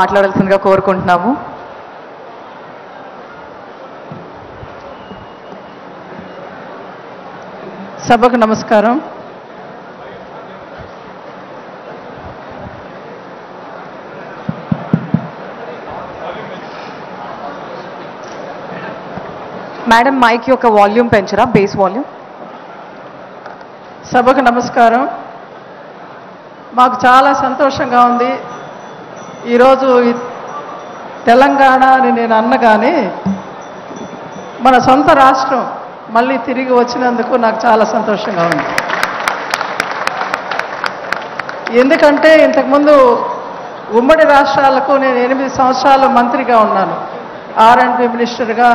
మాట్లాడాల్సినగా కోరుకుంటున్నాము. సభకు నమస్కారం. मैडम माइक योका वॉल्यूम पेंचरा बेस वॉल्यूम सबक नमस्कार चाला संतोषंगा उंदी मन सोंत राष्ट्रम मल्ली तिरिगी वच्चिनंदुकु नाकु चाला संतोषंगा उंदी एंदुकंटे इंतकु मुंदु उम्मडि राष्ट्रालकु नेनु 8 संवत्सरालु मंत्रिगा उन्नानु R&B मिनिस्टर गा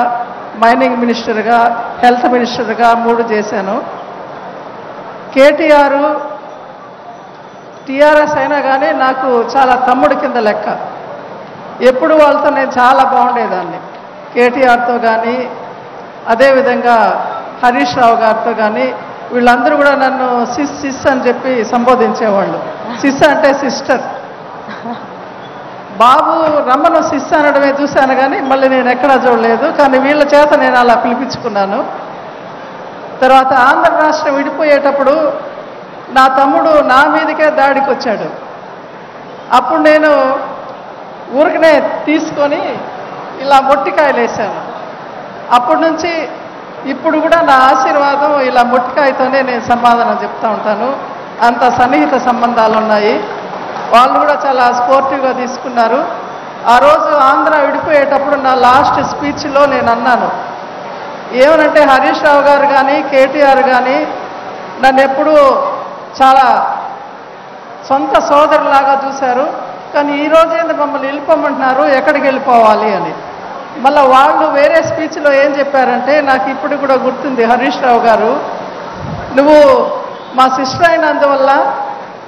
మైనింగ్ మినిస్టర్గా హెల్త్ మినిస్టర్గా మూడు చేశాను. కేటీఆర్ టిఆర్ఎస్ అయినా కానీ నాకు చాలా తమ్ముడి కింద లెక్క. ఎప్పుడు వాళ్ళతో నేను చాలా బాగుండేదాన్ని. కేటీఆర్తో కానీ అదేవిధంగా హరీష్ రావు గారితో కానీ వీళ్ళందరూ కూడా నన్ను సిస్ సిస్ అని చెప్పి సంబోధించేవాళ్ళు. సిస్ అంటే సిస్టర్. బాబు రమణ సిస్ అనడమే చూశాను కానీ మళ్ళీ నేను ఎక్కడా చూడలేదు. కానీ వీళ్ళ చేత నేను అలా పిలిపించుకున్నాను. తర్వాత ఆంధ్ర రాష్ట్రం విడిపోయేటప్పుడు నా తమ్ముడు నా మీదకే దాడికి వచ్చాడు. అప్పుడు నేను ఊరికనే తీసుకొని ఇలా మొట్టికాయలు వేశాను. అప్పటి నుంచి ఇప్పుడు కూడా నా ఆశీర్వాదం ఇలా మొట్టికాయతోనే నేను సమాధానం చెప్తూ ఉంటాను. అంత సన్నిహిత సంబంధాలు ఉన్నాయి. వాళ్ళు కూడా చాలా స్పోర్టివ్గా తీసుకున్నారు. ఆ రోజు ఆంధ్ర విడిపోయేటప్పుడు నా లాస్ట్ స్పీచ్లో నేను అన్నాను ఏమనంటే, హరీష్ రావు గారు కానీ కేటీఆర్ కానీ నన్ను ఎప్పుడూ చాలా సొంత సోదరులాగా చూశారు. కానీ ఈరోజు ఏంది మమ్మల్ని వెళ్ళిపోమంటున్నారు, ఎక్కడికి వెళ్ళిపోవాలి అని. మళ్ళీ వాళ్ళు వేరే స్పీచ్లో ఏం చెప్పారంటే, నాకు ఇప్పుడు కూడా గుర్తుంది, హరీష్ రావు గారు నువ్వు మా సిస్టర్ అయినందువల్ల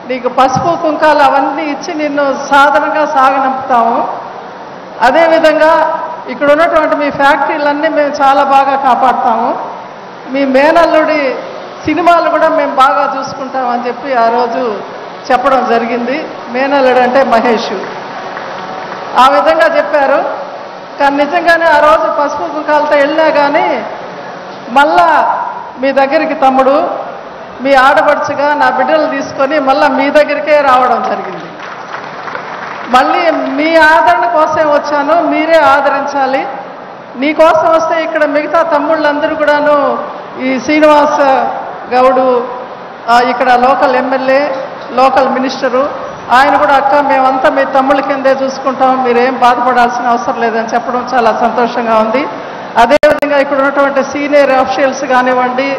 నీకు పసుపు కుంకాలు అవన్నీ ఇచ్చి నిన్ను సాధనగా సాగనంపుతాము. అదేవిధంగా ఇక్కడ ఉన్నటువంటి మీ ఫ్యాక్టరీలన్నీ మేము చాలా బాగా కాపాడుతాము. మీ మేనల్లుడి సినిమాలు కూడా మేము బాగా చూసుకుంటామని చెప్పి ఆ రోజు చెప్పడం జరిగింది. మేనల్లుడు అంటే మహేష్. ఆ విధంగా చెప్పారు. కానీ నిజంగానే ఆ రోజు పసుపు కుంకాలతో వెళ్ళినా కానీ మళ్ళా మీ దగ్గరికి తమ్ముడు మీ ఆడబడుచుగా నా బిడ్డలు తీసుకొని మళ్ళీ మీ దగ్గరికే రావడం జరిగింది. మళ్ళీ మీ ఆదరణ కోసం వచ్చాను, మీరే ఆదరించాలి. నీ కోసం వస్తే ఇక్కడ మిగతా తమ్ముళ్ళందరూ కూడాను ఈ శ్రీనివాస గౌడు ఇక్కడ లోకల్ ఎమ్మెల్యే లోకల్ మినిస్టరు ఆయన కూడా అక్క మేమంతా మీ తమ్ముళ్ళ కిందే చూసుకుంటాం, మీరేం బాధపడాల్సిన అవసరం లేదని చెప్పడం చాలా సంతోషంగా ఉంది. అదేవిధంగా ఇక్కడ ఉన్నటువంటి సీనియర్ ఆఫీషియల్స్ కానివ్వండి,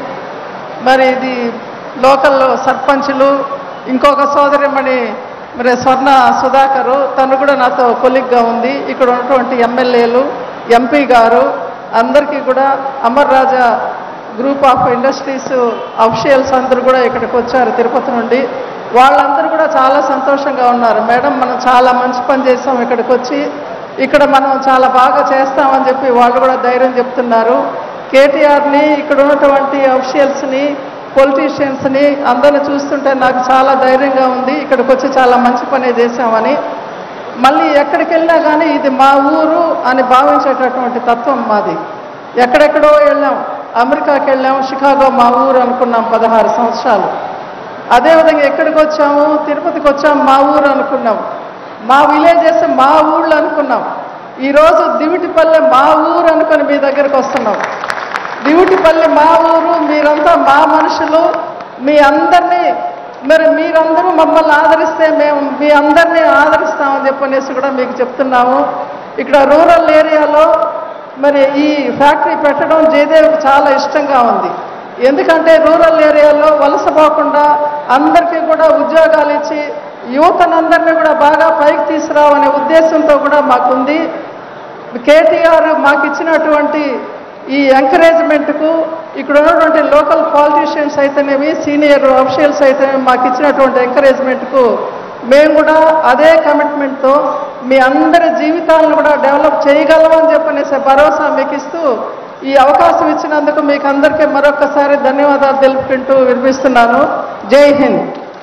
మరి ఇది లోకల్ సర్పంచ్లు, ఇంకొక సోదరి మరి స్వర్ణ సుధాకరు తను కూడా నాతో కొలిగ్గా ఉంది. ఇక్కడ ఉన్నటువంటి ఎమ్మెల్యేలు ఎంపీ గారు అందరికీ కూడా Amar Raja group of industries officials అందరూ కూడా ఇక్కడికి వచ్చారు తిరుపతి నుండి. వాళ్ళందరూ కూడా చాలా సంతోషంగా ఉన్నారు. మేడం మనం చాలా మంచి పని చేస్తాం, ఇక్కడికి వచ్చి ఇక్కడ మనం చాలా బాగా చేస్తామని చెప్పి వాళ్ళు కూడా ధైర్యం చెప్తున్నారు. కేటీఆర్ని ఇక్కడ ఉన్నటువంటి అఫీషియల్స్ని పొలిటీషియన్స్ని అందరిని చూస్తుంటే నాకు చాలా ధైర్యంగా ఉంది, ఇక్కడికి వచ్చి చాలా మంచి పనే చేశామని. మళ్ళీ ఎక్కడికి వెళ్ళినా కానీ ఇది మా ఊరు అని భావించేటటువంటి తత్వం మాది. ఎక్కడెక్కడో వెళ్ళాం, అమెరికాకి వెళ్ళాం, షికాగో మా ఊరు అనుకున్నాం 16 సంవత్సరాలు. అదేవిధంగా ఎక్కడికి వచ్చాము, తిరుపతికి వచ్చాము, మా ఊరు అనుకున్నాం, మా విలేజెస్ మా ఊళ్ళు అనుకున్నాం. ఈరోజు దివిటిపల్లె మా ఊరు అనుకుని మీ దగ్గరకు వస్తున్నాం. దివిటిపల్లి మా ఊరు, మీరంతా మా మనుషులు, మీ అందరినీ మరి మీరందరూ మమ్మల్ని ఆదరిస్తే మేము మీ అందరినీ ఆదరిస్తామని చెప్పనేసి కూడా మీకు చెప్తున్నాము. ఇక్కడ రూరల్ ఏరియాలో మరి ఈ ఫ్యాక్టరీ పెట్టడం జయదేవ్కి చాలా ఇష్టంగా ఉంది. ఎందుకంటే రూరల్ ఏరియాలో వలసపోకుండా అందరికీ కూడా ఉద్యోగాలు ఇచ్చి యువతనందరినీ కూడా బాగా పైకి తీసుకురావనే ఉద్దేశంతో కూడా మాకుంది. కేటీఆర్ మాకు ఇచ్చినటువంటి ఈ ఎంకరేజ్మెంట్కు ఇక్కడ ఉన్నటువంటి లోకల్ పాలిటీషియన్స్ అయితేనేమి, సీనియర్ ఆఫీషియల్స్ అయితేనేమి మాకు ఇచ్చినటువంటి ఎంకరేజ్మెంట్కు మేము కూడా అదే కమిట్మెంట్తో మీ అందరి జీవితాలను కూడా డెవలప్ చేయగలమని చెప్పనేసే భరోసా మీకు ఇస్తూ ఈ అవకాశం ఇచ్చినందుకు మీకు అందరికీ మరొకసారి ధన్యవాదాలు తెలుపుకుంటూ వినిపిస్తున్నాను. జై హింద్.